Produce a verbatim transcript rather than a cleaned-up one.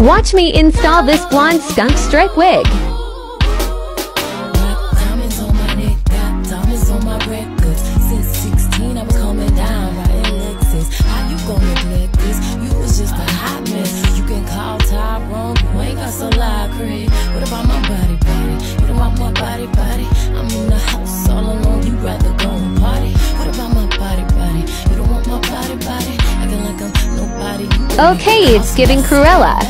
Watch me install this blonde skunk strip wig. Okay, it's giving Cruella.